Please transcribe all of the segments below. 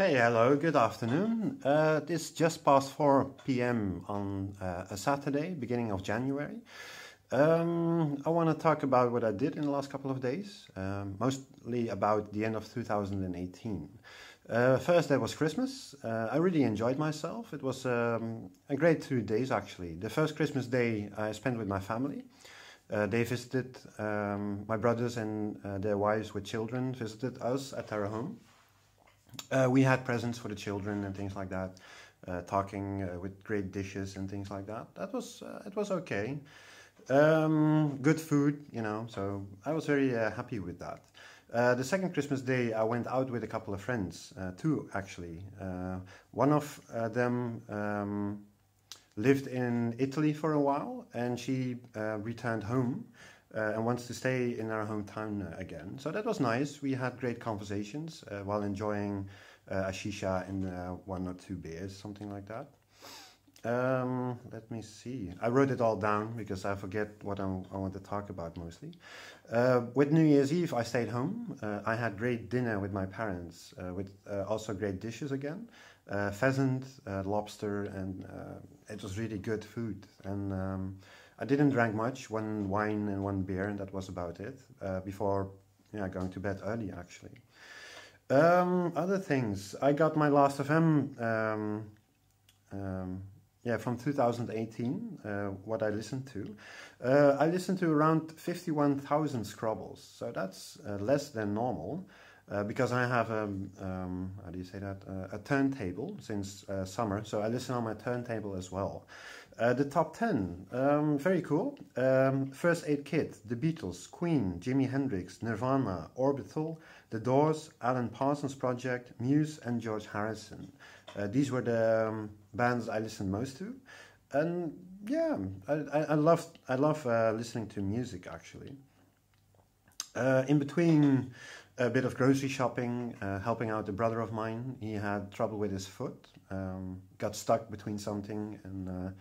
Hey, hello, good afternoon. It's just past 4 p.m. on a Saturday, beginning of January. I want to talk about what I did in the last couple of days, mostly about the end of 2018. First day was Christmas. I really enjoyed myself. It was a great 2 days, actually. The first Christmas day I spent with my family. They visited, my brothers and their wives with children visited us at our home. We had presents for the children and things like that, talking with great dishes and things like that. It was okay. Good food, you know, so I was very happy with that. The second Christmas day I went out with a couple of friends, two actually. One of them lived in Italy for a while, and she returned home and wants to stay in our hometown again. So that was nice. We had great conversations while enjoying a shisha and one or two beers, something like that. Let me see. I wrote it all down because I forget what I want to talk about mostly. With New Year's Eve, I stayed home. I had great dinner with my parents, with also great dishes again. Pheasant, lobster, and it was really good food. And I didn't drink much, one wine and one beer, and that was about it, before going to bed early, actually. Other things, I got my Last.fm from 2018, what I listened to. I listened to around 51,000 scrabbles, so that's less than normal, because I have a, how do you say that, a turntable since summer, so I listen on my turntable as well. The top 10, very cool. First Aid Kit, The Beatles, Queen, Jimi Hendrix, Nirvana, Orbital, The Doors, Alan Parsons Project, Muse, and George Harrison. These were the bands I listened most to. And yeah, I love listening to music, actually. In between, a bit of grocery shopping, helping out a brother of mine. He had trouble with his foot, got stuck between something, and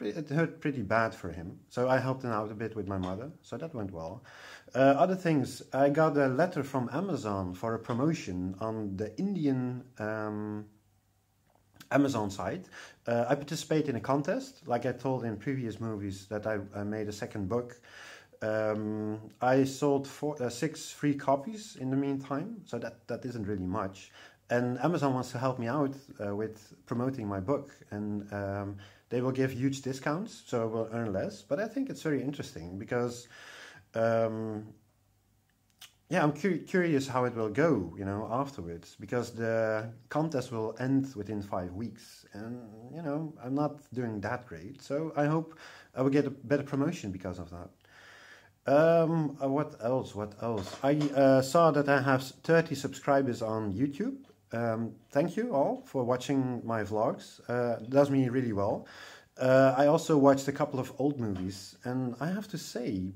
it hurt pretty bad for him, so I helped him out a bit with my mother, so that went well. Other things, I got a letter from Amazon for a promotion on the Indian Amazon site. I participate in a contest, like I told in previous movies that I made a second book. I sold six free copies in the meantime, so that isn't really much. And Amazon wants to help me out with promoting my book, and they will give huge discounts, so I will earn less. But I think it's very interesting because, I'm curious how it will go, afterwards, because the contest will end within 5 weeks, and I'm not doing that great, so I hope I will get a better promotion because of that. What else? I saw that I have 30 subscribers on YouTube. Thank you all for watching my vlogs. It does me really well. I also watched a couple of old movies, and I have to say,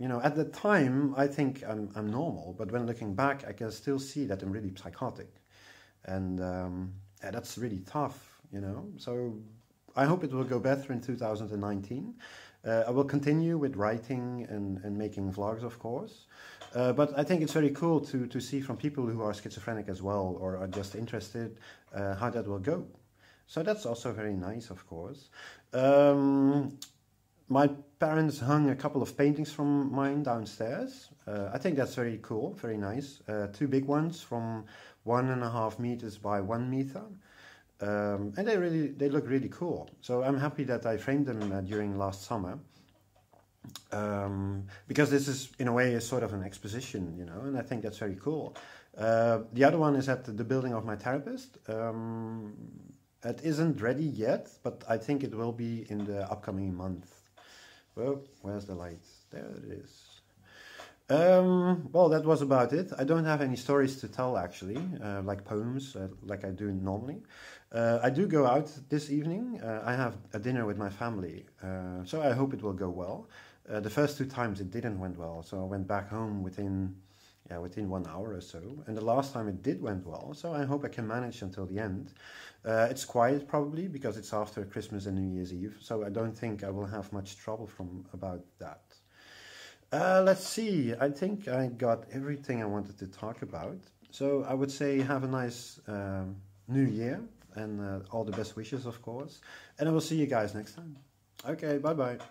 at the time I think I'm normal, but when looking back I can still see that I'm really psychotic, and that's really tough, so I hope it will go better in 2019. I will continue with writing and making vlogs, of course, but I think it's very cool to see from people who are schizophrenic as well, or are just interested, how that will go. So that's also very nice, of course. My parents hung a couple of paintings from mine downstairs. I think that's very cool, very nice. Two big ones from 1.5 meters by 1 meter. And they look really cool, so I'm happy that I framed them during last summer, because this is in a way a sort of an exposition, and I think that's very cool. The other one is at the building of my therapist. It isn't ready yet, but I think it will be in the upcoming month. Well, where's the light? There it is. Well, that was about it. I don't have any stories to tell, actually, like poems, like I do normally. I do go out this evening. I have a dinner with my family, so I hope it will go well. The first two times it didn't went well, so I went back home within 1 hour or so. And the last time it did went well, so I hope I can manage until the end. It's quiet probably because it's after Christmas and New Year's Eve, so I don't think I will have much trouble about that. Let's see, I think I got everything I wanted to talk about. So I would say have a nice new year and all the best wishes, of course. And I will see you guys next time. Okay, bye-bye.